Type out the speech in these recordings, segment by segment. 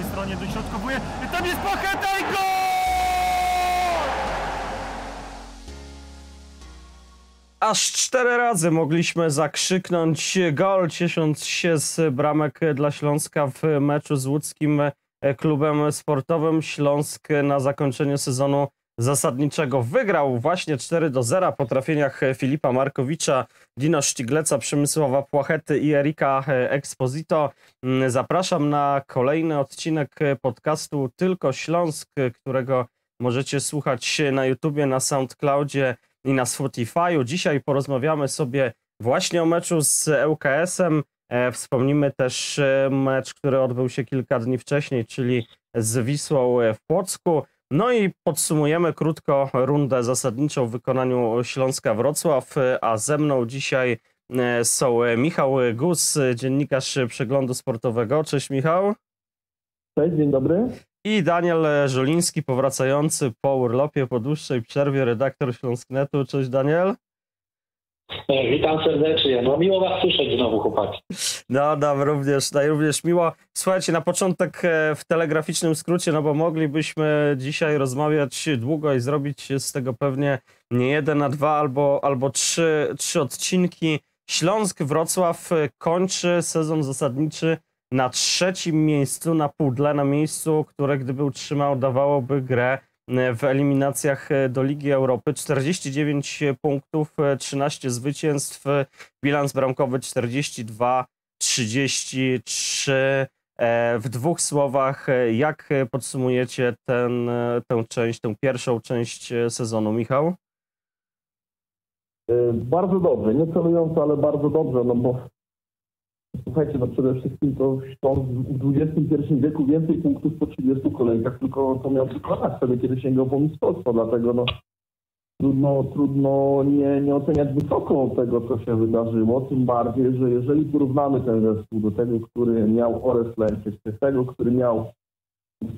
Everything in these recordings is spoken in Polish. prawej stronie dośrodkowuje. Tam jest Płacheta i gol! Aż 4 razy mogliśmy zakrzyknąć gol, ciesząc się z bramek dla Śląska w meczu z łódzkim klubem sportowym. Śląsk na zakończenie sezonu zasadniczego wygrał właśnie 4-0 po trafieniach Filipa Markowicza, Dino Szczigleca, Przemysława Płachety i Erika Exposito. Zapraszam na kolejny odcinek podcastu Tylko Śląsk, którego możecie słuchać na YouTubie, na SoundCloudzie i na Spotify'u. Dzisiaj porozmawiamy sobie właśnie o meczu z ŁKS-em. Wspomnimy też mecz, który odbył się kilka dni wcześniej, czyli z Wisłą w Płocku. No i podsumujemy krótko rundę zasadniczą w wykonaniu Śląska Wrocław, a ze mną dzisiaj są Michał Guz, dziennikarz Przeglądu Sportowego. Cześć Michał. Cześć, dzień dobry. I Daniel Żuliński, powracający po urlopie, po dłuższej przerwie, redaktor Śląsknetu. Cześć Daniel. Witam serdecznie. No miło was słyszeć znowu, chłopaki. No, nam również miło. Słuchajcie, na początek w telegraficznym skrócie, no bo moglibyśmy dzisiaj rozmawiać długo i zrobić z tego pewnie nie jeden, na dwa albo trzy odcinki. Śląsk Wrocław kończy sezon zasadniczy na 3. miejscu na pudle, na miejscu, które gdyby utrzymał, dawałoby grę w eliminacjach do Ligi Europy. 49 punktów, 13 zwycięstw, bilans bramkowy 42-33. W dwóch słowach, jak podsumujecie tę pierwszą część sezonu, Michał? Bardzo dobrze, nie celująco, ale bardzo dobrze, no bo słuchajcie, no przede wszystkim to w XXI wieku więcej punktów po 30 kolejkach, tylko to miał wykonać wtedy, kiedy sięgał po mistrzostwo, dlatego no trudno nie oceniać wysoko tego, co się wydarzyło, tym bardziej, że jeżeli porównamy ten zespół do tego, który miał Orest Lenkiewicz, do tego, który miał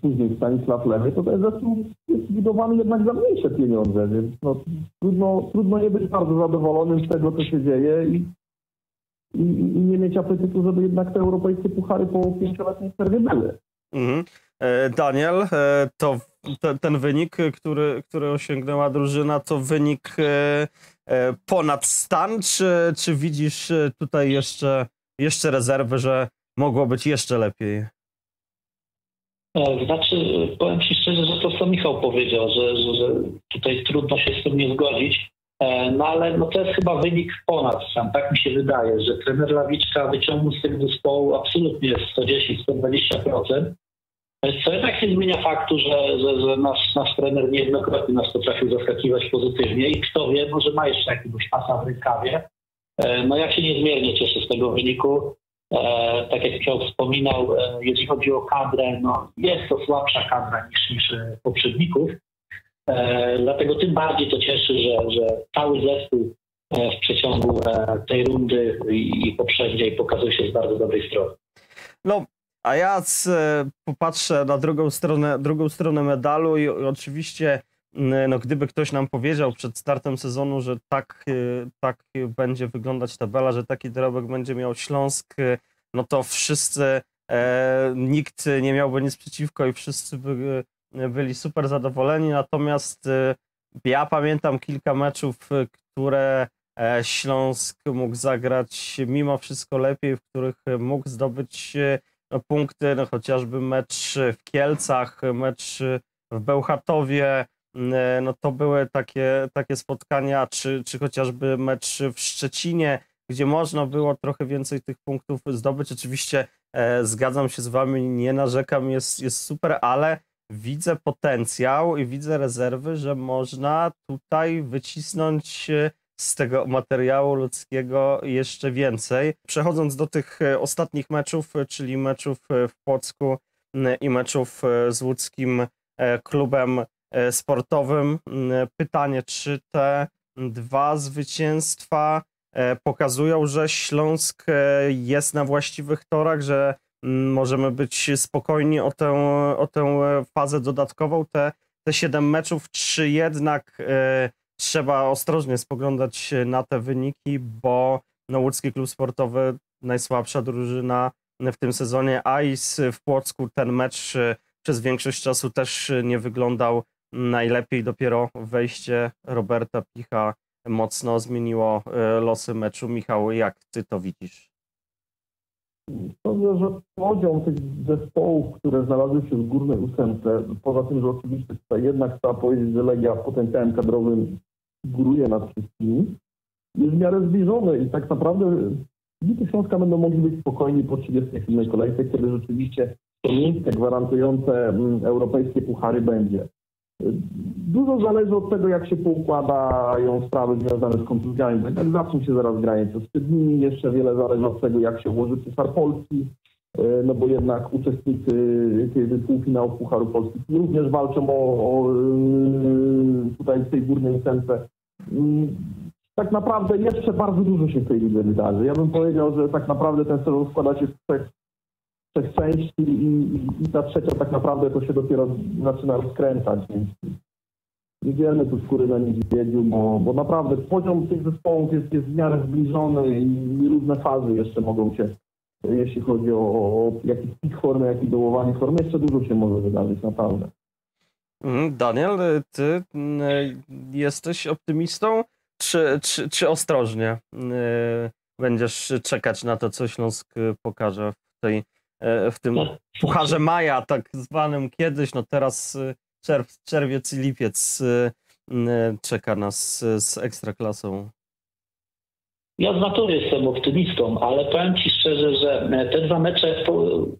później Stanisław Levy, to ten zespół jest budowany jednak za mniejsze pieniądze, więc no trudno nie być bardzo zadowolonym z tego, co się dzieje i nie mieć apetytu, żeby jednak te europejskie puchary po 5-letniej przerwie były. Mhm. Daniel, to ten wynik, który osiągnęła drużyna, to wynik ponad stan, czy widzisz tutaj jeszcze rezerwy, że mogło być jeszcze lepiej? Znaczy, powiem Ci szczerze, że to co Michał powiedział, że tutaj trudno się z tym nie zgodzić. No ale no to jest chyba wynik ponad sam, tak mi się wydaje, że trener Ławiczka wyciągnął z tego zespołu absolutnie jest 110-120%, co jednak nie zmienia faktu, że nasz trener niejednokrotnie nas potrafił zaskakiwać pozytywnie i kto wie, może ma jeszcze jakiegoś pasa w rękawie. No ja się niezmiernie cieszę z tego wyniku. Tak jak Michał wspominał, jeżeli chodzi o kadrę, no jest to słabsza kadra niż poprzedników. Dlatego tym bardziej to cieszy, że cały zespół w przeciągu tej rundy i poprzedniej pokazuje się z bardzo dobrej strony. No, a ja popatrzę na drugą stronę medalu i oczywiście, no, gdyby ktoś nam powiedział przed startem sezonu, że tak będzie wyglądać tabela, że taki dorobek będzie miał Śląsk, no to wszyscy, nikt nie miałby nic przeciwko i wszyscy by byli super zadowoleni, natomiast ja pamiętam kilka meczów, które Śląsk mógł zagrać mimo wszystko lepiej, w których mógł zdobyć punkty, no chociażby mecz w Kielcach, mecz w Bełchatowie, no to były takie spotkania, czy chociażby mecz w Szczecinie, gdzie można było trochę więcej tych punktów zdobyć. Oczywiście zgadzam się z wami, nie narzekam, jest super, ale widzę potencjał i widzę rezerwy, że można tutaj wycisnąć z tego materiału ludzkiego jeszcze więcej. Przechodząc do tych ostatnich meczów, czyli meczów w Płocku i meczów z łódzkim klubem sportowym, pytanie, czy te dwa zwycięstwa pokazują, że Śląsk jest na właściwych torach, że możemy być spokojni o tę fazę dodatkową, te 7 meczów, czy jednak trzeba ostrożnie spoglądać na te wyniki, bo no, łódzki klub sportowy, najsłabsza drużyna w tym sezonie, a i w Płocku ten mecz przez większość czasu też nie wyglądał najlepiej. Dopiero wejście Roberta Picha mocno zmieniło losy meczu. Michał, jak ty to widzisz? Sądzę, że podział tych zespołów, które znalazły się w górnej ósemce, poza tym, że oczywiście tutaj jednak trzeba powiedzieć, że Legia potencjałem kadrowym góruje nad wszystkimi, jest w miarę zbliżony i tak naprawdę kibice Śląska będą mogli być spokojni po 37 kolejce, kiedy rzeczywiście to miejsce gwarantujące europejskie puchary będzie. Dużo zależy od tego, jak się poukładają sprawy związane z kontuzjami, tak jak zaczną się zaraz granice z Tydnimi, jeszcze wiele zależy od tego, jak się ułoży Puchar Polski, no bo jednak uczestnicy półfinału Pucharu Polski również walczą tutaj w tej górnej ósemce. Tak naprawdę jeszcze bardzo dużo się w tej lidze wydarzy. Ja bym powiedział, że tak naprawdę ten sezon składa się z trzech części i ta trzecia tak naprawdę to się dopiero zaczyna rozkręcać. Więc nie dzielmy tu skóry na niedźwiedziu, bo naprawdę poziom tych zespołów jest w miarę zbliżony i różne fazy jeszcze mogą się, jeśli chodzi o jakiś pik formy, jak i dołowanie formy, jeszcze dużo się może wydarzyć naprawdę. Daniel, ty jesteś optymistą? Czy ostrożnie będziesz czekać na to, co Śląsk pokaże w tym Pucharze Maja, tak zwanym kiedyś, no teraz czerwiec i lipiec czeka nas z Ekstraklasą? Ja z natury jestem optymistą, ale powiem Ci szczerze, że te dwa mecze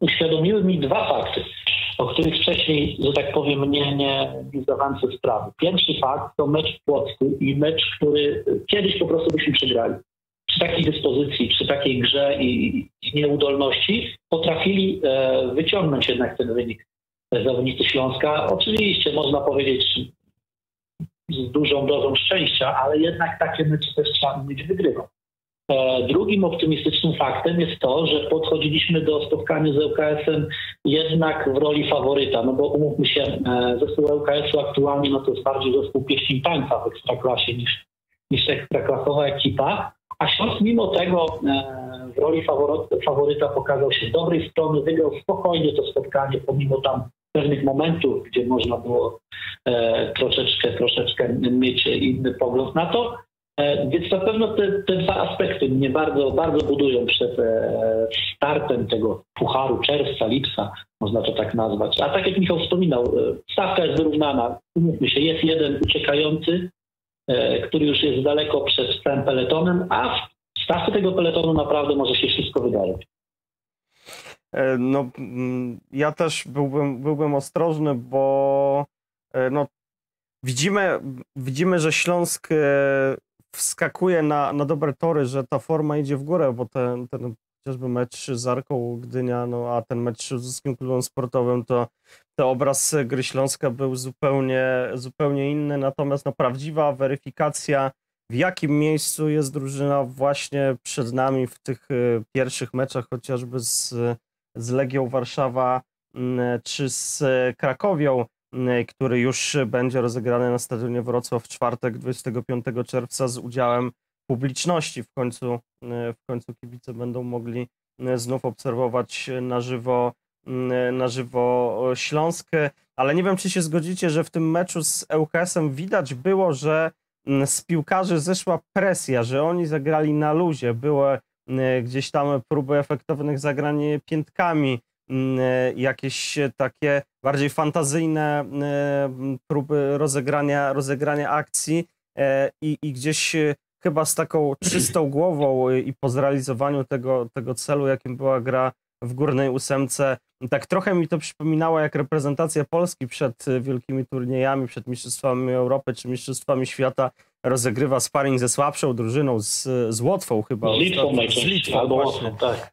uświadomiły mi dwa fakty, o których wcześniej, że tak powiem, nie zdawałem sobie sprawy. Pierwszy fakt to mecz w Płocku i mecz, który kiedyś po prostu byśmy przegrali. Przy takiej dyspozycji, przy takiej grze i nieudolności potrafili wyciągnąć jednak ten wynik zawodnicy Śląska. Oczywiście można powiedzieć z dużą dozą szczęścia, ale jednak takie mecze też trzeba mieć wygrywać. Drugim optymistycznym faktem jest to, że podchodziliśmy do spotkania z ŁKS-em jednak w roli faworyta, no bo umówmy się, zespół ŁKS-u aktualnie no to jest bardziej zespół pieśni tańca w Ekstraklasie niż ekstraklasowa ekipa, a Śląsk mimo tego w roli faworyta pokazał się z dobrej strony, wygrał spokojnie to spotkanie, pomimo tam pewnych momentów, gdzie można było troszeczkę mieć inny pogląd na to. Więc na pewno te dwa aspekty mnie bardzo budują przed startem tego pucharu czerwca, lipca, można to tak nazwać. A tak jak Michał wspominał, stawka jest wyrównana. Umówmy się, jest jeden uciekający, który już jest daleko przed całym peletonem, a w stawce tego peletonu naprawdę może się wszystko wydarzyć. No, ja też byłbym ostrożny, bo no, widzimy, że Śląsk wskakuje na dobre tory, że ta forma idzie w górę, bo ten chociażby mecz z Arką Gdynia, no a ten mecz z Śląskim Klubem Sportowym, to obraz gry Śląska był zupełnie inny, natomiast no, prawdziwa weryfikacja, w jakim miejscu jest drużyna, właśnie przed nami w tych pierwszych meczach, chociażby z Legią Warszawa czy z Krakowią, który już będzie rozegrany na Stadionie Wrocław w czwartek 25 czerwca z udziałem publiczności. W końcu kibice będą mogli znów obserwować na żywo Śląsk. Ale nie wiem, czy się zgodzicie, że w tym meczu z ŁKS-em widać było, że z piłkarzy zeszła presja, że oni zagrali na luzie. Były gdzieś tam próby efektownych zagrań piętkami, jakieś takie bardziej fantazyjne próby rozegrania akcji i gdzieś chyba z taką czystą głową i po zrealizowaniu tego celu, jakim była gra w górnej ósemce. Tak trochę mi to przypominało, jak reprezentacja Polski przed wielkimi turniejami, przed Mistrzostwami Europy czy Mistrzostwami Świata rozegrywa sparring ze słabszą drużyną, z Łotwą chyba. Z Litwą właśnie. Tak.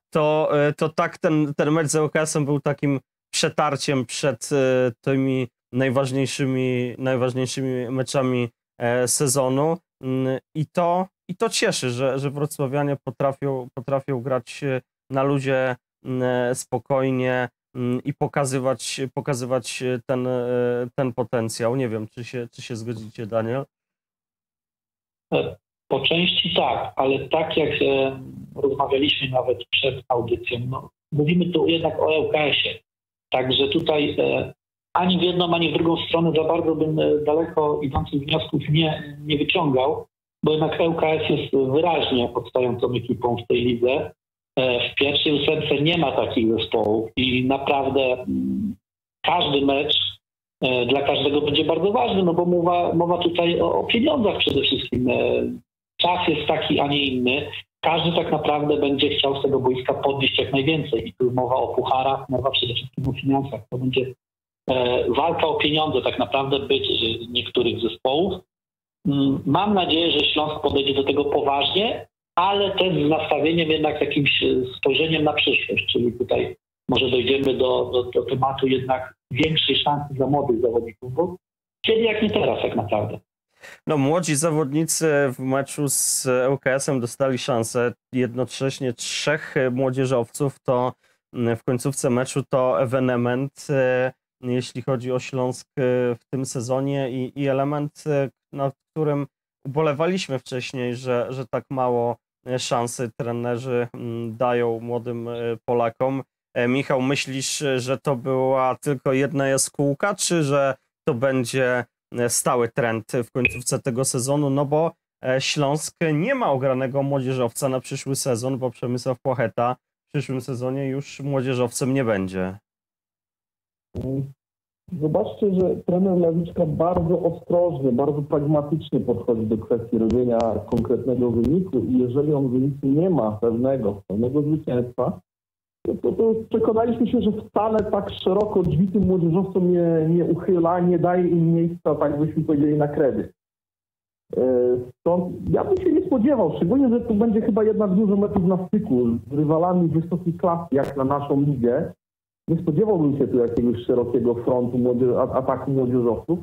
To tak ten mecz z ŁKS-em był takim przetarciem przed tymi najważniejszymi meczami sezonu i to cieszy, że wrocławianie potrafią grać na luzie, spokojnie i pokazywać ten potencjał. Nie wiem, czy się zgodzicie, Daniel? Po części tak, ale tak jak rozmawialiśmy nawet przed audycją, no, mówimy tu jednak o ŁKS-ie. Także tutaj ani w jedną, ani w drugą stronę za bardzo bym daleko idących wniosków nie wyciągał, bo jednak ŁKS jest wyraźnie podstającą ekipą w tej lidze. W pierwszej ósemce nie ma takich zespołów i naprawdę każdy mecz dla każdego będzie bardzo ważny, no bo mowa tutaj o pieniądzach przede wszystkim. Czas jest taki, a nie inny. Każdy tak naprawdę będzie chciał z tego boiska podnieść jak najwięcej. I tu mowa o pucharach, mowa przede wszystkim o finansach. To będzie walka o pieniądze tak naprawdę być niektórych zespołów. Mam nadzieję, że Śląsk podejdzie do tego poważnie, ale też z nastawieniem jednak jakimś spojrzeniem na przyszłość. Czyli tutaj może dojdziemy do tematu jednak większej szansy dla młodych zawodników, bo kiedy jak nie teraz tak naprawdę. No, młodzi zawodnicy w meczu z ŁKS-em dostali szansę. Jednocześnie 3 młodzieżowców to w końcówce meczu to ewenement, jeśli chodzi o Śląsk w tym sezonie i element, nad którym ubolewaliśmy wcześniej, że tak mało szansy trenerzy dają młodym Polakom. Michał, myślisz, że to była tylko jedna jaskółka, czy że to będzie stały trend w końcówce tego sezonu? No bo Śląsk nie ma ogranego młodzieżowca na przyszły sezon, bo Przemysław Płacheta w przyszłym sezonie już młodzieżowcem nie będzie. Zobaczcie, że trener Ławiczka bardzo ostrożnie, bardzo pragmatycznie podchodzi do kwestii robienia konkretnego wyniku i jeżeli on wyniku nie ma pewnego zwycięstwa, to przekonaliśmy się, że wcale tak szeroko drzwi tym młodzieżowcom nie uchyla, nie daje im miejsca, tak byśmy powiedzieli, na kredyt. Stąd ja bym się nie spodziewał, szczególnie, że tu będzie chyba jednak dużo meczów na styku z rywalami wysokiej klasy, jak na naszą ligę. Nie spodziewałbym się tu jakiegoś szerokiego frontu ataku młodzieżowców.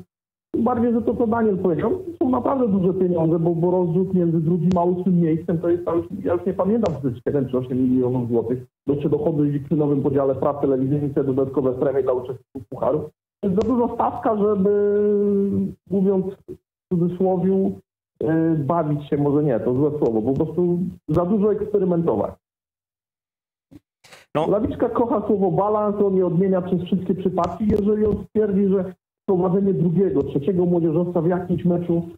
Tym bardziej, że to co Daniel powiedział, to są naprawdę duże pieniądze, bo rozrzut między drugim a 8 miejscem to jest, ja już nie pamiętam, czy to jest 7 czy 8 milionów złotych. Docie dochody przy nowym podziale praw telewizyjnych, te dodatkowe premie dla uczestników pucharów. To jest za duża stawka, żeby, mówiąc w cudzysłowie, bawić się, może nie, to złe słowo, po prostu za dużo eksperymentować. No. Ławiczka kocha słowo balans, on je odmienia przez wszystkie przypadki. Jeżeli on stwierdzi, że prowadzenie drugiego, trzeciego młodzieżowca w jakimś meczu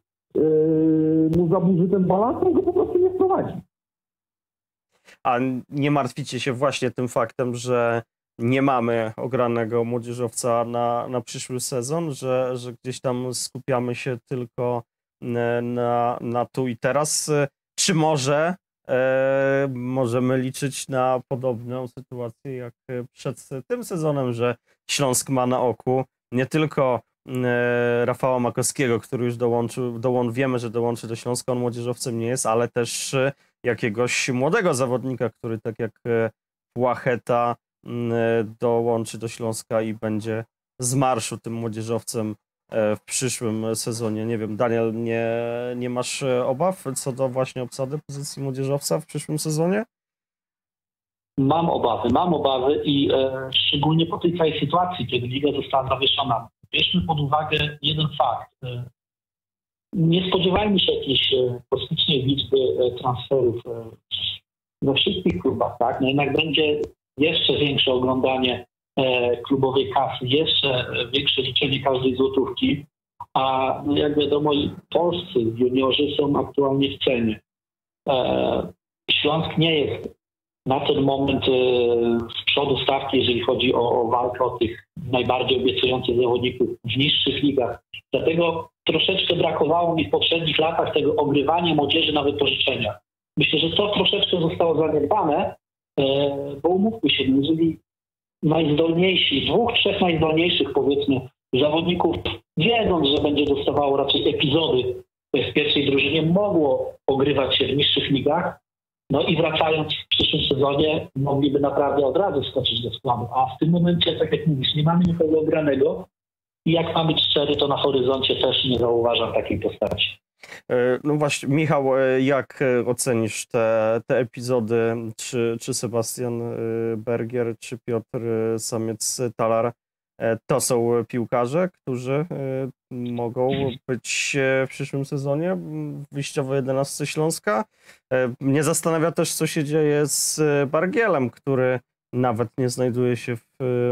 mu zaburzy ten balans, on go po prostu nie wprowadzi. A nie martwicie się właśnie tym faktem, że nie mamy ogranego młodzieżowca na przyszły sezon, że gdzieś tam skupiamy się tylko na tu i teraz? Czy może możemy liczyć na podobną sytuację jak przed tym sezonem, że Śląsk ma na oku nie tylko Rafała Makowskiego, który już wiemy, że dołączy do Śląska, on młodzieżowcem nie jest, ale też jakiegoś młodego zawodnika, który tak jak Płacheta dołączy do Śląska i będzie z marszu tym młodzieżowcem w przyszłym sezonie. Nie wiem, Daniel, nie masz obaw co do właśnie obsady pozycji młodzieżowca w przyszłym sezonie? Mam obawy i szczególnie po tej całej sytuacji, kiedy liga została zawieszona. Bierzmy pod uwagę jeden fakt. Nie spodziewajmy się jakiejś kosmicznej liczby transferów we wszystkich klubach, tak? No jednak będzie jeszcze większe oglądanie klubowej kasy, jeszcze większe liczenie każdej złotówki, a jak wiadomo, polscy juniorzy są aktualnie w cenie. Śląsk nie jest na ten moment z przodu stawki, jeżeli chodzi o walkę o tych najbardziej obiecujących zawodników w niższych ligach. Dlatego troszeczkę brakowało mi w poprzednich latach tego ogrywania młodzieży na wypożyczeniach. Myślę, że to troszeczkę zostało zaniedbane, bo umówmy się, jeżeli najzdolniejsi, 2-3 najzdolniejszych powiedzmy zawodników, wiedząc, że będzie dostawało raczej epizody w pierwszej drużynie, mogło ogrywać się w niższych ligach, no i wracając w przyszłym sezonie mogliby naprawdę od razu skoczyć do składu. A w tym momencie, tak jak mówisz, nie mamy nikogo ogranego i jak mamy szczery, to na horyzoncie też nie zauważam takiej postaci. No właśnie, Michał, jak ocenisz te epizody? Czy Sebastian Berger, czy Piotr Samiec-Talar to są piłkarze, którzy mogą być w przyszłym sezonie w wyjściowej 11 Śląska? Mnie zastanawia też, co się dzieje z Bargielem, który nawet nie znajduje się w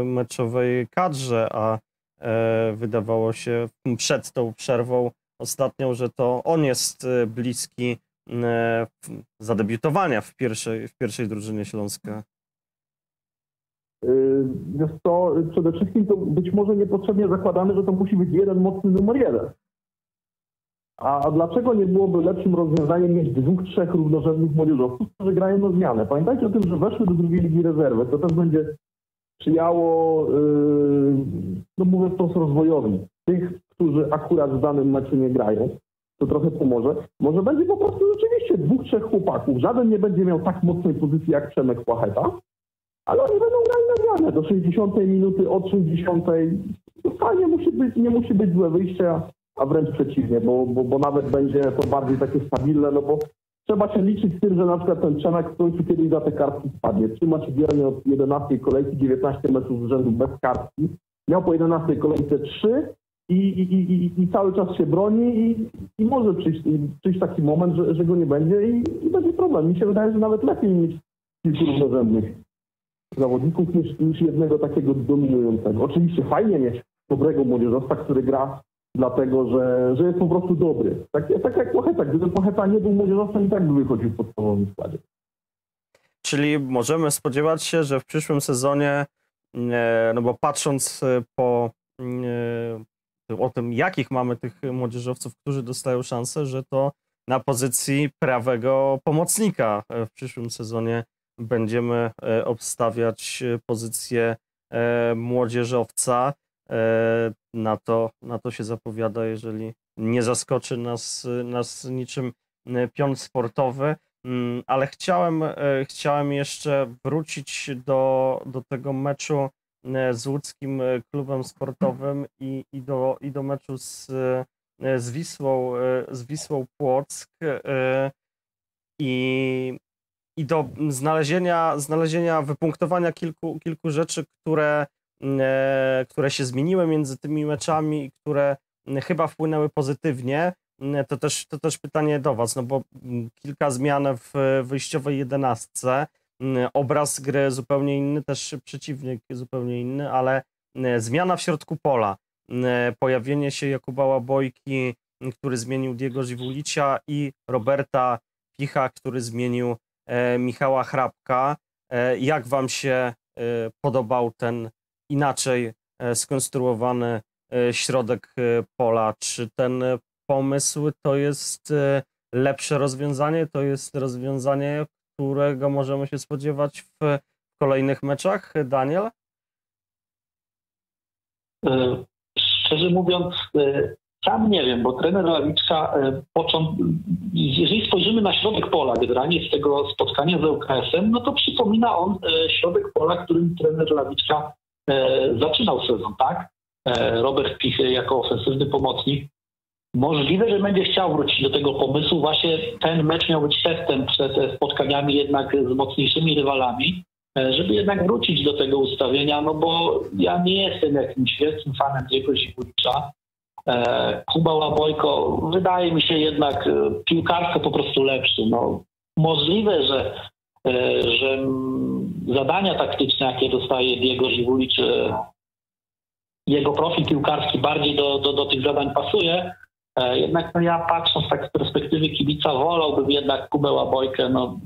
meczowej kadrze, a wydawało się przed tą przerwą ostatnią, że to on jest bliski zadebiutowania w pierwszej drużynie Śląska. Wiesz co, przede wszystkim to być może niepotrzebnie zakładamy, że to musi być jeden mocny numer jeden. A dlaczego nie byłoby lepszym rozwiązaniem mieć dwóch, trzech równorzędnych młodzieżowców, którzy grają na zmianę? Pamiętajcie o tym, że weszły do drugiej ligi rezerwy. To też będzie przyjało, no mówię wprost, rozwojowi. Tych, którzy akurat w danym meczu nie grają, to trochę pomoże. Może będzie po prostu rzeczywiście dwóch, trzech chłopaków. Żaden nie będzie miał tak mocnej pozycji jak Przemek Płacheta, ale oni będą grali na zmianę. Do 60 minuty, od 60. Fajnie musi być, nie musi być złe wyjście, a wręcz przeciwnie, bo nawet będzie to bardziej takie stabilne, no bo trzeba się liczyć z tym, że na przykład ten Przemek w końcu kiedyś za te kartki spadnie. Trzymać biernie od 11 kolejki, 19 meczów z rzędu bez kartki. Miał po 11 kolejce 3 i cały czas się broni i może przyjść taki moment, że go nie będzie i będzie problem. Mi się wydaje, że nawet lepiej niż kilku równorzędnych zawodników niż jednego takiego dominującego. Oczywiście fajnie mieć dobrego młodzieżowca, który gra dlatego, że jest po prostu dobry. Tak jak Płacheta. Gdyby Płacheta nie był młodzieżowcem, i tak by wychodził w podstawowym składzie. Czyli możemy spodziewać się, że w przyszłym sezonie, no bo patrząc o tym, jakich mamy tych młodzieżowców, którzy dostają szansę, że to na pozycji prawego pomocnika w przyszłym sezonie będziemy obstawiać pozycję młodzieżowca. Na to się zapowiada, jeżeli nie zaskoczy nas niczym pion sportowy. Ale chciałem jeszcze wrócić do tego meczu z łódzkim klubem sportowym i do meczu z Wisłą Płock i do znalezienia wypunktowania kilku rzeczy, które się zmieniły między tymi meczami i które chyba wpłynęły pozytywnie. To też pytanie do Was, no bo kilka zmian w wyjściowej jedenastce, obraz gry zupełnie inny, też przeciwnik zupełnie inny, ale zmiana w środku pola, pojawienie się Jakuba Łabojki, który zmienił Diego Živulicia, i Roberta Picha, który zmienił Michała Chrapka. Jak Wam się podobał ten inaczej skonstruowany środek pola? Czy ten pomysł to jest lepsze rozwiązanie? To jest rozwiązanie, którego możemy się spodziewać w kolejnych meczach? Daniel? Szczerze mówiąc, sam nie wiem, bo trener Ławiczka, jeżeli spojrzymy na środek pola generalnie z tego spotkania z ŁKS-em, no to przypomina on środek pola, którym trener Ławiczka zaczynał sezon, tak? Robert Pich jako ofensywny pomocnik. Możliwe, że będzie chciał wrócić do tego pomysłu. Właśnie ten mecz miał być testem przed spotkaniami jednak z mocniejszymi rywalami, żeby jednak wrócić do tego ustawienia, no bo ja nie jestem jakimś wielkim fanem Diego Živulicia. Kuba Łabojko wydaje mi się jednak piłkarsko po prostu lepszy. No, możliwe, że zadania taktyczne, jakie dostaje Diego Živulić, jego profil piłkarski bardziej do tych zadań pasuje. Jednak no ja, patrząc tak z perspektywy kibica, wolałbym jednak Kubę Łabojkę. No,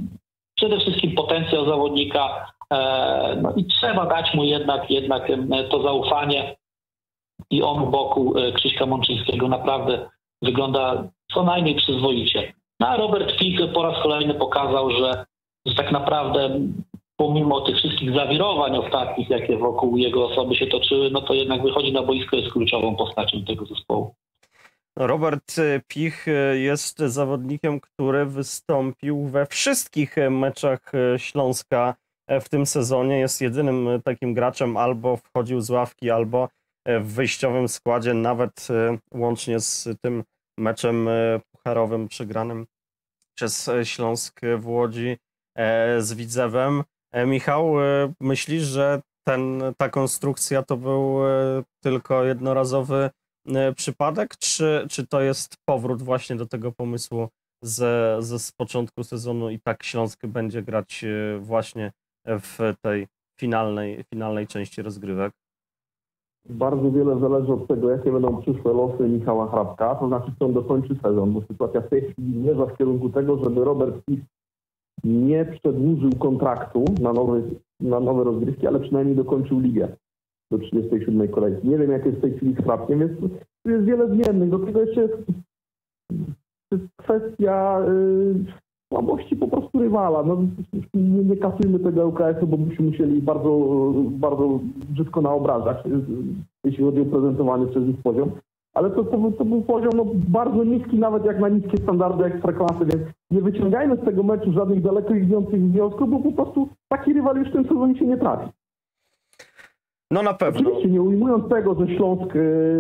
przede wszystkim potencjał zawodnika, no i trzeba dać mu jednak to zaufanie. I on u boku Krzyśka Mączyńskiego naprawdę wygląda co najmniej przyzwoicie. No a Robert Pich po raz kolejny pokazał, że tak naprawdę pomimo tych wszystkich zawirowań ostatnich, jakie wokół jego osoby się toczyły, no to jednak wychodzi na boisko, jest kluczową postacią tego zespołu. Robert Pich jest zawodnikiem, który wystąpił we wszystkich meczach Śląska w tym sezonie. Jest jedynym takim graczem, albo wchodził z ławki, albo w wyjściowym składzie, nawet łącznie z tym meczem pucharowym przegranym przez Śląsk w Łodzi z Widzewem. Michał, myślisz, że ta konstrukcja to był tylko jednorazowy przypadek, czy to jest powrót właśnie do tego pomysłu z początku sezonu i tak Śląsk będzie grać właśnie w tej finalnej części rozgrywek? Bardzo wiele zależy od tego, jakie będą przyszłe losy Michała Chrapka, to znaczy, czy on dokończy sezon, bo sytuacja w tej chwili zmierza w kierunku tego, żeby Robert Pich nie przedłużył kontraktu na nowe rozgrywki, ale przynajmniej dokończył ligę do 37 kolejki. Nie wiem, jak jest w tej chwili z Chrapkiem, więc tu jest wiele zmiennych. Do tego jeszcze jest kwestia słabości po prostu rywala. No, nie kasujmy tego ŁKS-u, bo byśmy musieli bardzo brzydko naobrażać, jeśli chodzi o prezentowanie przez ich poziom. Ale to był poziom bardzo niski, nawet jak na niskie standardy ekstraklasy, więc nie wyciągajmy z tego meczu żadnych daleko idących wniosków, bo po prostu taki rywal już w tym sezonie się nie trafi. No na pewno. Oczywiście nie ujmując tego, że Śląsk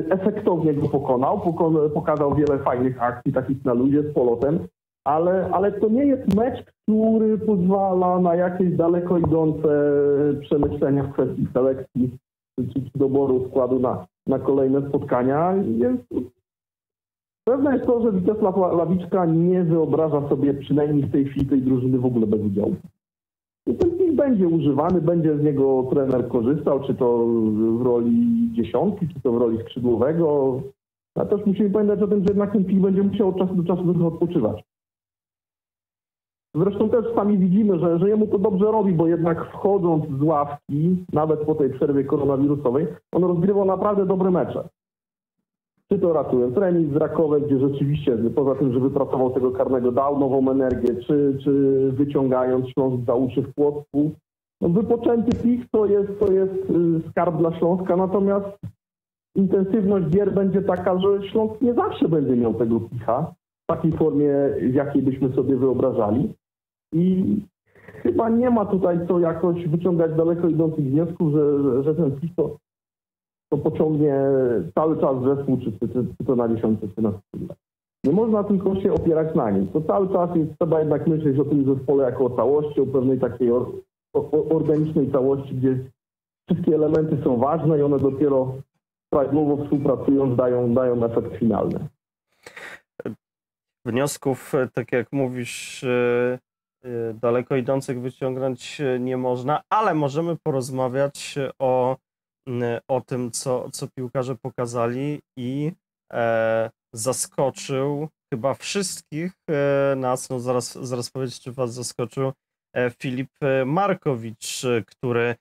efektownie go pokonał, pokazał wiele fajnych akcji, takich na luzie z polotem, ale to nie jest mecz, który pozwala na jakieś daleko idące przemyślenia w kwestii selekcji czy doboru składu na kolejne spotkania. Pewne jest to, że Vieslav Ławiczka nie wyobraża sobie przynajmniej w tej chwili tej drużyny w ogóle bez udziału. Niech będzie używany, będzie z niego trener korzystał, czy to w roli dziesiątki, czy to w roli skrzydłowego. A też musimy pamiętać o tym, że jednak ten Pich będzie musiał od czasu do czasu trochę odpoczywać. Zresztą też sami widzimy, że jemu to dobrze robi, bo jednak wchodząc z ławki, nawet po tej przerwie koronawirusowej, on rozgrywał naprawdę dobre mecze. Czy to ratując remis z Rakowem, gdzie rzeczywiście poza tym, że wypracował tego karnego, dał nową energię, czy wyciągając Śląsk za uszy w Płocku. No, wypoczęty Pich to jest skarb dla Śląska, natomiast intensywność gier będzie taka, że Śląsk nie zawsze będzie miał tego Picha w takiej formie, w jakiej byśmy sobie wyobrażali. I chyba nie ma tutaj co jakoś wyciągać daleko idących wniosków, że ten Pich to pociągnie cały czas zespół, czy to na dziesiątce, czy na skrzydle. Nie można tylko się opierać na nim. To cały czas trzeba jednak myśleć o tym zespole jako o całości, o pewnej takiej organicznej całości, gdzie wszystkie elementy są ważne i one dopiero prawidłowo współpracując dają efekt finalny. Wniosków, tak jak mówisz, daleko idących wyciągnąć nie można, ale możemy porozmawiać o tym, co piłkarze pokazali i zaskoczył chyba wszystkich nas, no zaraz powiedzieć, czy was zaskoczył Filip Markowicz, który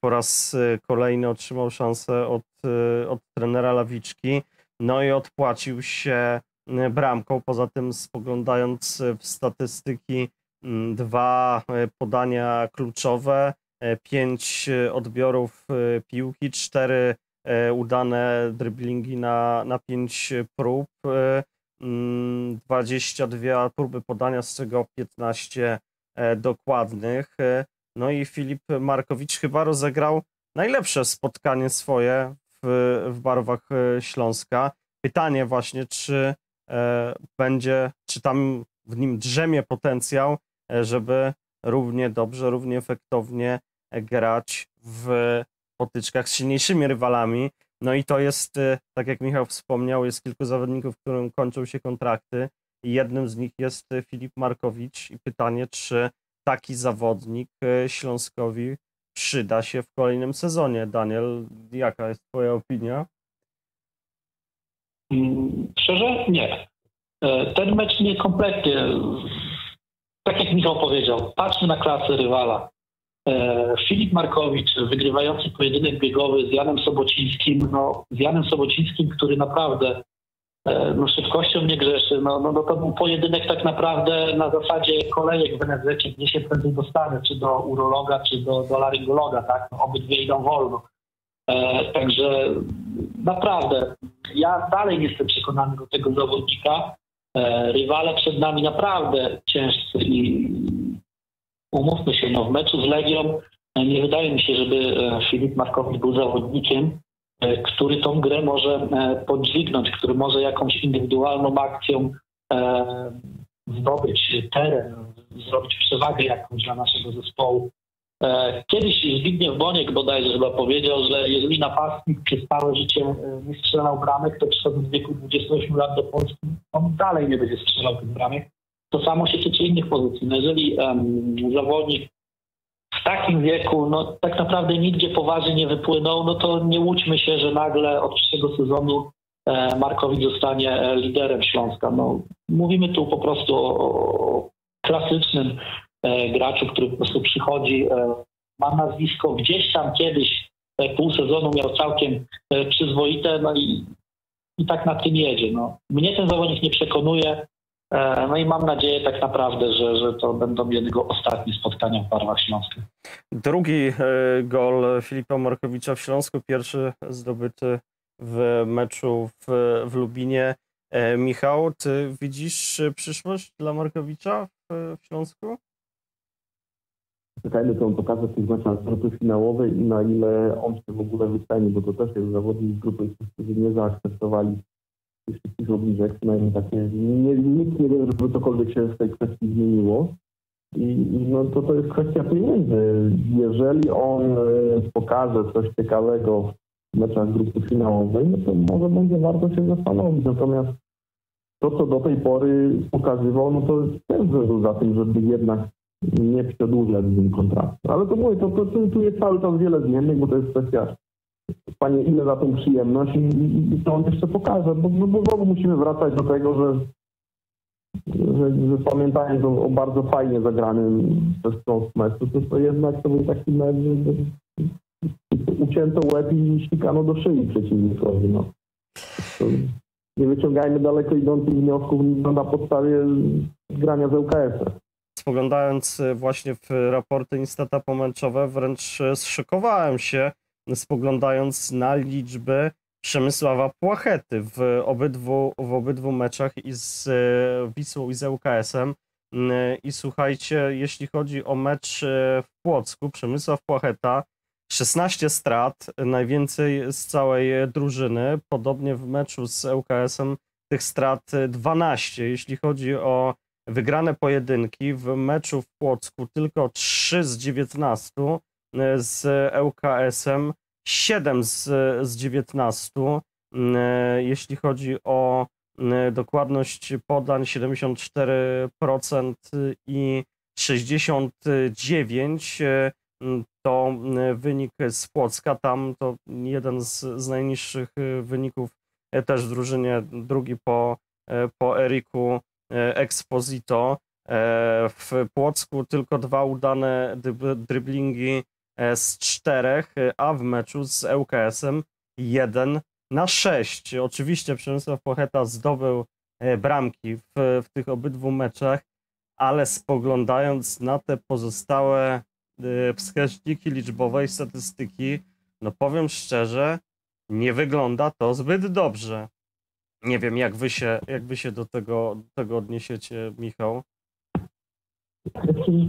po raz kolejny otrzymał szansę od trenera Ławiczki, no i odpłacił się bramką. Poza tym, spoglądając w statystyki, 2 podania kluczowe, 5 odbiorów piłki, 4 udane driblingi na 5 prób, 22 próby podania, z czego 15 dokładnych. No i Filip Markowicz chyba rozegrał najlepsze spotkanie swoje w barwach Śląska. Pytanie właśnie, czy tam w nim drzemie potencjał, żeby równie dobrze, równie efektownie grać w potyczkach z silniejszymi rywalami. No i to jest, tak jak Michał wspomniał, jest kilku zawodników, którym kończą się kontrakty i jednym z nich jest Filip Markowicz i pytanie, czy taki zawodnik Śląskowi przyda się w kolejnym sezonie. Daniel, jaka jest twoja opinia? Szczerze? Nie. Ten mecz nie kompletnie. Tak jak Michał powiedział, patrzmy na klasę rywala. Filip Markowicz, wygrywający pojedynek biegowy z Janem Sobocińskim, który naprawdę szybkością nie grzeszy. To był pojedynek tak naprawdę na zasadzie kolejek w NFZ, gdzie się prędzej dostanę, czy do urologa, czy do laryngologa, tak? Obydwie idą wolno. Także naprawdę ja dalej nie jestem przekonany do tego zawodnika. Rywale przed nami naprawdę ciężcy i umówmy się, w meczu z Legią nie wydaje mi się, żeby Filip Markowicz był zawodnikiem, który tą grę może podźwignąć, który może jakąś indywidualną akcją zdobyć teren, zrobić przewagę jakąś dla naszego zespołu. Kiedyś Zbigniew Boniek bodajże chyba powiedział, że jeżeli napastnik przez całe życie nie strzelał bramek, to przychodząc w wieku 28 lat do Polski, on dalej nie będzie strzelał tych bramek. To samo się tyczy innych pozycji. No jeżeli zawodnik w takim wieku no, tak naprawdę nigdzie poważnie nie wypłynął, no to nie łudźmy się, że nagle od przyszłego sezonu Markowicz zostanie liderem Śląska. No, mówimy tu po prostu o klasycznym graczu, który po prostu przychodzi, ma nazwisko, gdzieś tam kiedyś pół sezonu miał całkiem przyzwoite, no i tak na tym jedzie. No. Mnie ten zawodnik nie przekonuje, no i mam nadzieję tak naprawdę, że to będą jego ostatnie spotkania w barwach Śląskich. Drugi gol Filipa Markowicza w Śląsku, pierwszy zdobyty w meczu w Lubinie. Michał, ty widzisz przyszłość dla Markowicza w Śląsku? Czekajmy, co on pokaże w tych meczach finalowych i na ile on się w ogóle wyceni, bo to też jest zawodnik grupy, którzy nie zaakceptowali tych wszystkich obniżek, przynajmniej takie. Nikt nie wie, żeby cokolwiek się w tej kwestii zmieniło. I no to jest kwestia pieniędzy. Jeżeli on pokaże coś ciekawego w meczach grupy finałowej, no to może będzie warto się zastanowić. Natomiast to, co do tej pory pokazywał, no to też był za tym, żeby jednak nie przedłużać z nim kontraktu. Ale to mówię, tu jest cały czas wiele zmiennych, bo to jest kwestia, panie, ile za tą przyjemność i to on jeszcze pokaże, bo znowu musimy wracać do tego, że pamiętając o bardzo fajnie zagranym przez Śląsk meczu, to jednak to był taki mecz, że ucięto łeb i ścikano do szyi przeciwnikowi. No. Nie wyciągajmy daleko idących wniosków na podstawie grania z ŁKS-em. Spoglądając właśnie w raporty instata pomęczowe, wręcz zszokowałem się, spoglądając na liczby Przemysława Płachety w obydwu meczach i z Wisłą i z ŁKS-em. I słuchajcie, jeśli chodzi o mecz w Płocku, Przemysław Płacheta 16 strat, najwięcej z całej drużyny. Podobnie w meczu z ŁKS-em tych strat 12. Jeśli chodzi o wygrane pojedynki, w meczu w Płocku tylko 3 z 19, z ŁKS-em 7 z 19. Jeśli chodzi o dokładność podań 74% i 69, to wynik z Płocka, tam to jeden z najniższych wyników też w drużynie, drugi po Eriku Exposito. W Płocku tylko 2 udane driblingi z 4, a w meczu z ŁKS-em 1-6. Oczywiście Przemysław Płacheta zdobył bramki w tych obydwu meczach, ale spoglądając na te pozostałe wskaźniki liczbowe i statystyki, no powiem szczerze, nie wygląda to zbyt dobrze. Nie wiem, jak wy się do tego odniesiecie, Michał.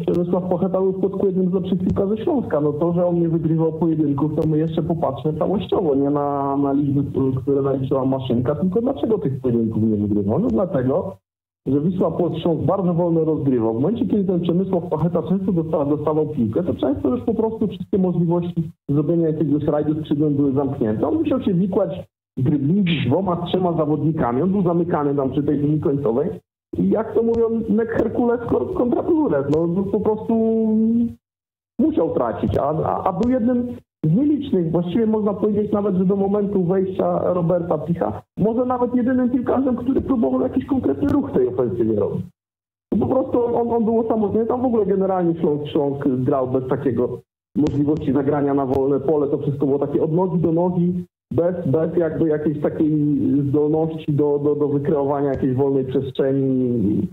Przemysław Płacheta był w Płocku jednym z lepszych piłkarzy ze Śląska. No to, że on nie wygrywał pojedynków, to my jeszcze popatrzmy całościowo, nie na liczby, które naliczyła maszynka, tylko dlaczego tych pojedynków nie wygrywał? No dlatego, że Wisła Płock Śląsk bardzo wolno rozgrywał. W momencie, kiedy ten Przemysław Płacheta często dostawał piłkę, to często już po prostu wszystkie możliwości zrobienia jakiegoś rajdu skrzydłem były zamknięte. On musiał się wikłać dryblingi z 2-3 zawodnikami. On był zamykany tam przy tej linii końcowej. I jak to mówią, nek Herkules kontra Plures. No po prostu musiał tracić. A był jednym z nielicznych, właściwie można powiedzieć nawet, że do momentu wejścia Roberta Picha, może nawet jedynym piłkarzem, który próbował jakiś konkretny ruch tej ofensywie robić. Po prostu on był osamotniony. Tam w ogóle generalnie Śląsk grał bez takiego możliwości zagrania na wolne pole. To wszystko było takie od nogi do nogi. Bez jakby jakiejś takiej zdolności do wykreowania jakiejś wolnej przestrzeni.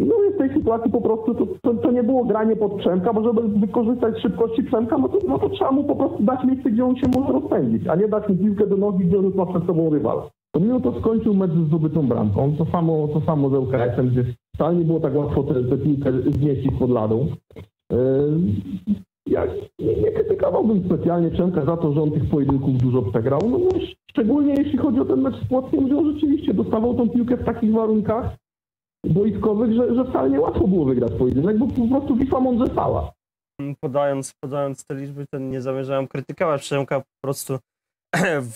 No i w tej sytuacji po prostu to nie było granie pod Przemka, bo żeby wykorzystać szybkości Przemka, no to trzeba mu po prostu dać miejsce, gdzie on się może rozpędzić, a nie dać mu piłkę do nogi, gdzie on już ma przed sobą rywala. Pomimo to skończył mecz z zdobytą bramką. To samo z ŁKS-em, gdzie wcale nie było tak łatwo tę piłkę znieść pod ladą. Ja nie krytykowałbym specjalnie Przemka za to, że on tych pojedynków dużo przegrał, no bo szczególnie jeśli chodzi o ten mecz z Płockiem, gdzie on rzeczywiście dostawał tą piłkę w takich warunkach boiskowych, że wcale nie łatwo było wygrać pojedynek, bo po prostu Wisła mądrzejsała. Podając te liczby, to nie zamierzałem krytykować Przemka, po prostu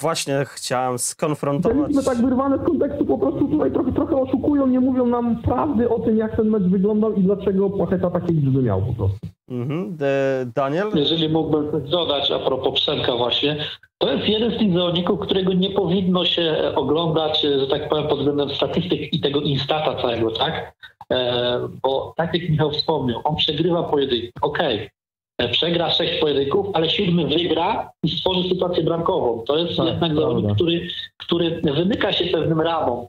właśnie chciałem skonfrontować. Te liczby tak wyrwane z kontekstu po prostu tutaj trochę oszukują, nie mówią nam prawdy o tym, jak ten mecz wyglądał i dlaczego Płacheta takie liczby miał po prostu. Mhm. Daniel? Jeżeli mógłbym coś dodać a propos Przemka właśnie, to jest jeden z tych zawodników, którego nie powinno się oglądać, że tak powiem, pod względem statystyk i tego instata całego, tak? Bo tak jak Michał wspomniał, on przegrywa pojedynki, okej. Przegra 6 pojedynków, ale 7 wygra i stworzy sytuację bramkową. To jest jednak zawodnik, który wymyka się pewnym ramom.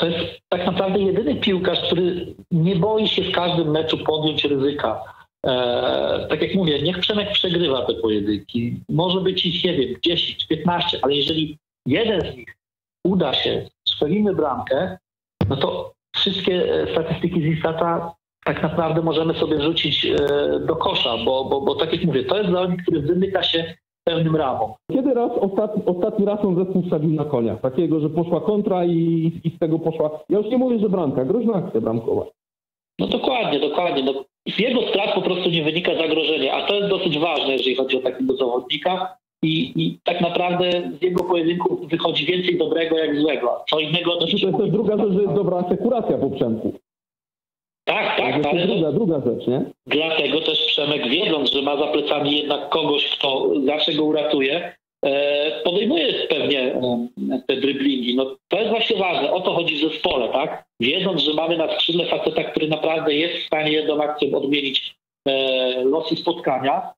To jest tak naprawdę jedyny piłkarz, który nie boi się w każdym meczu podjąć ryzyka. Tak jak mówię, niech Przemek przegrywa te pojedynki. Może być ich, nie wiem, 10, 15, ale jeżeli jeden z nich uda się, strzelimy bramkę, no to wszystkie statystyki z Instata tak naprawdę możemy sobie wrzucić do kosza, bo tak jak mówię, to jest zawodnik, który wymyka się pewnym ramom. Kiedy raz ostatni raz on zespół stawił na konia? Takiego, że poszła kontra i z tego poszła... Ja już nie mówię, że bramka, groźna akcja bramkowa. No dokładnie. No, z jego strat po prostu nie wynika zagrożenie, a to jest dosyć ważne, jeżeli chodzi o takiego zawodnika. I tak naprawdę z jego pojedynków wychodzi więcej dobrego jak złego. Co innego... To jest też druga rzecz, że jest dobra asekuracja po Przemku. Tak, ale druga rzecz, nie? Dlatego też Przemek, wiedząc, że ma za plecami jednak kogoś, kto zawsze go uratuje, podejmuje pewnie te driblingi. No, to jest właśnie ważne, o to chodzi w zespole, tak? Wiedząc, że mamy na skrzydle faceta, który naprawdę jest w stanie jedną akcją odmienić losy spotkania,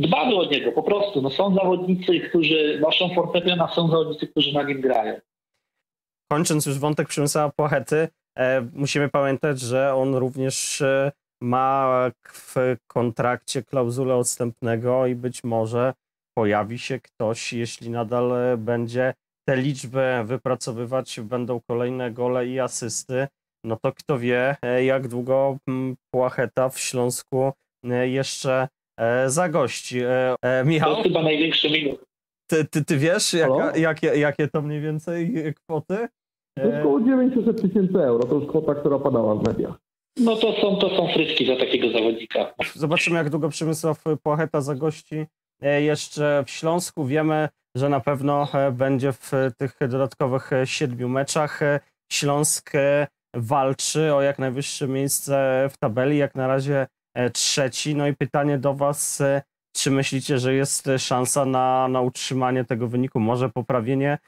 dbamy o niego po prostu. No, są zawodnicy, którzy noszą fortepian, a są zawodnicy, którzy na nim grają. Kończąc już wątek Przemysława Płachety, musimy pamiętać, że on również ma w kontrakcie klauzulę odstępnego i być może pojawi się ktoś, jeśli nadal będzie te liczby wypracowywać, będą kolejne gole i asysty, no to kto wie, jak długo Płacheta w Śląsku jeszcze zagości. Michał? To jest chyba największy minut. Ty wiesz, jakie to mniej więcej kwoty? To jest około 900 000 euro, to już kwota, która padała w mediach. No to są frytki za takiego zawodnika. Zobaczymy, jak długo Przemysław Płacheta zagości jeszcze w Śląsku. Wiemy, że na pewno będzie w tych dodatkowych 7 meczach. Śląsk walczy o jak najwyższe miejsce w tabeli, jak na razie 3. No i pytanie do Was, czy myślicie, że jest szansa na utrzymanie tego wyniku, może poprawienie?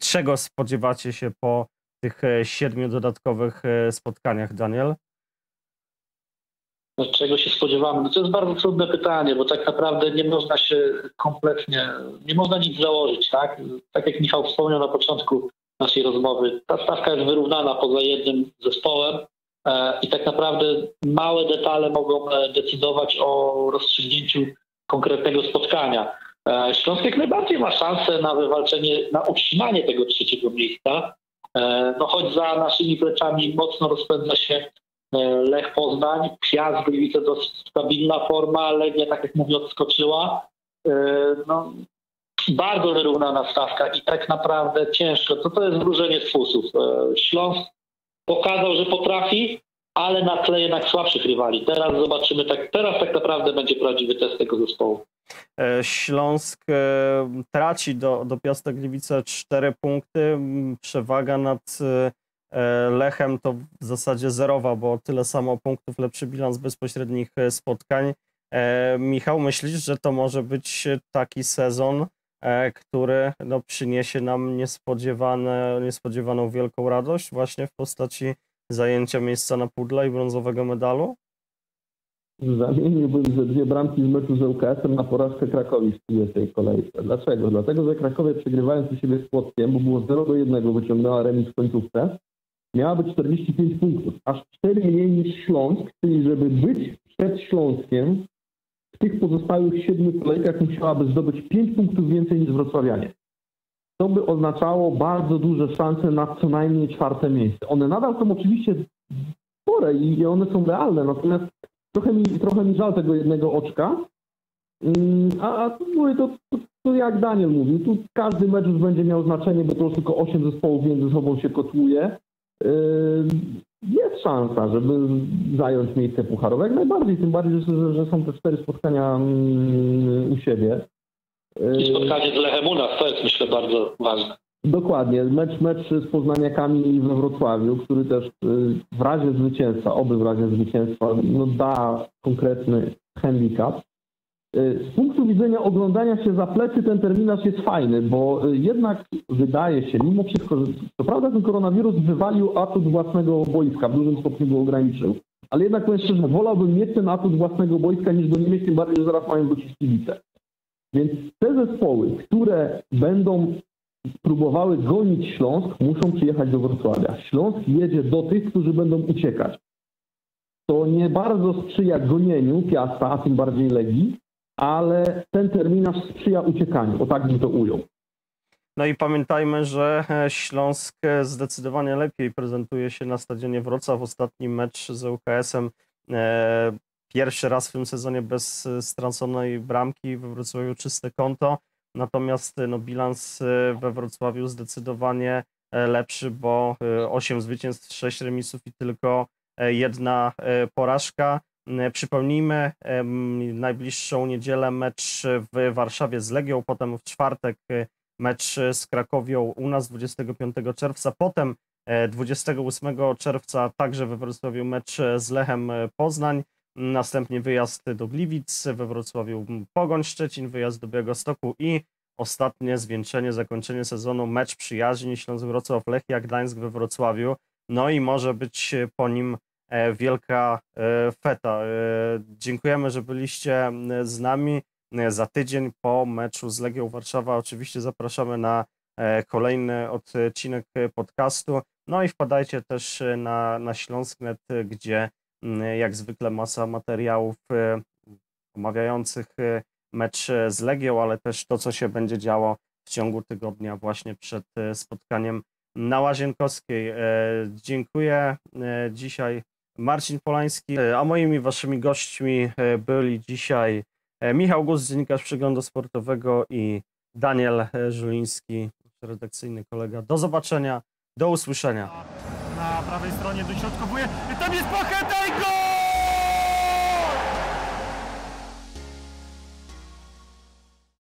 Czego spodziewacie się po tych 7 dodatkowych spotkaniach, Daniel? Czego się spodziewamy? To jest bardzo trudne pytanie, bo tak naprawdę nie można się kompletnie, nie można nic założyć, tak? Tak jak Michał wspomniał na początku naszej rozmowy, ta stawka jest wyrównana poza jednym zespołem i tak naprawdę małe detale mogą decydować o rozstrzygnięciu konkretnego spotkania. Śląsk jak najbardziej ma szansę na wywalczenie, na utrzymanie tego 3. miejsca. No choć za naszymi plecami mocno rozpędza się Lech Poznań, Piast Gliwice dosyć stabilna forma, Legia, tak jak mówię, odskoczyła. No, bardzo wyrównana stawka i tak naprawdę ciężko. To jest wróżenie z fusów. Śląsk pokazał, że potrafi, ale na tle jednak słabszych rywali. Teraz zobaczymy, teraz tak naprawdę będzie prawdziwy test tego zespołu. Śląsk traci do Piasta Gliwice 4 punkty. Przewaga nad Lechem to w zasadzie zerowa, bo tyle samo punktów, lepszy bilans bezpośrednich spotkań. Michał, myślisz, że to może być taki sezon, który no, przyniesie nam niespodziewaną wielką radość właśnie w postaci zajęcia miejsca na pudle i brązowego medalu? Zamieniłbym ze 2 bramki z meczu z ŁKS-em na porażkę Krakowi w tej kolejce. Dlaczego? Dlatego, że Krakowie przegrywając u siebie z Płockiem, bo było 0-1, wyciągnęła remis w końcówce, miała być 45 punktów. Aż 4 mniej niż Śląsk, czyli żeby być przed Śląskiem, w tych pozostałych 7 kolejkach musiałaby zdobyć 5 punktów więcej niż wrocławianie. To by oznaczało bardzo duże szanse na co najmniej 4. miejsce. One nadal są oczywiście spore i one są realne, natomiast trochę mi żal tego jednego oczka, a to jak Daniel mówił, tu każdy mecz już będzie miał znaczenie, bo to tylko 8 zespołów między sobą się kotłuje. Jest szansa, żeby zająć miejsce pucharowe, jak najbardziej, tym bardziej, że są te 4 spotkania u siebie. I spotkanie z Lechem u nas, to jest myślę bardzo ważne. Dokładnie. Mecz z Poznaniakami we Wrocławiu, który też w razie zwycięstwa, oby w razie zwycięstwa, no da konkretny handicap. Z punktu widzenia oglądania się za plecy ten terminarz jest fajny, bo jednak wydaje się, mimo wszystko, że co prawda ten koronawirus wywalił atut własnego boiska, w dużym stopniu go ograniczył, ale jednak powiem szczerze, wolałbym mieć ten atut własnego boiska niż go nie mieć, tym bardziej, że zaraz mają być kibice. Więc te zespoły, które będą próbowały gonić Śląsk, muszą przyjechać do Wrocławia. Śląsk jedzie do tych, którzy będą uciekać. To nie bardzo sprzyja gonieniu Piasta, a tym bardziej Legii, ale ten terminarz sprzyja uciekaniu, o tak bym to ujął. No i pamiętajmy, że Śląsk zdecydowanie lepiej prezentuje się na Stadionie Wrocław. Ostatni mecz z ŁKS-em, pierwszy raz w tym sezonie bez straconej bramki, we Wrocławiu czyste konto. Natomiast no, bilans we Wrocławiu zdecydowanie lepszy, bo 8 zwycięstw, 6 remisów i tylko jedna porażka. Przypomnijmy, najbliższą niedzielę mecz w Warszawie z Legią, potem w czwartek mecz z Krakowią u nas 25 czerwca, potem 28 czerwca także we Wrocławiu mecz z Lechem Poznań, następnie wyjazd do Gliwic, we Wrocławiu Pogoń Szczecin, wyjazd do Białegostoku i ostatnie zwieńczenie, zakończenie sezonu mecz przyjaźni Śląsk Wrocław Lechia Gdańsk we Wrocławiu. No i może być po nim wielka feta. Dziękujemy, że byliście z nami. Za tydzień po meczu z Legią Warszawa oczywiście zapraszamy na kolejny odcinek podcastu. No i wpadajcie też na Śląsk.net, gdzie jak zwykle masa materiałów omawiających mecz z Legią, ale też to, co się będzie działo w ciągu tygodnia właśnie przed spotkaniem na Łazienkowskiej. Dziękuję. Dzisiaj Marcin Polański, a moimi waszymi gośćmi byli dzisiaj Michał Guz, dziennikarz Przeglądu Sportowego, i Daniel Żuliński, redakcyjny kolega. Do zobaczenia, do usłyszenia. Na prawej stronie dośrodkowuje, tam jest Płacheta i gol!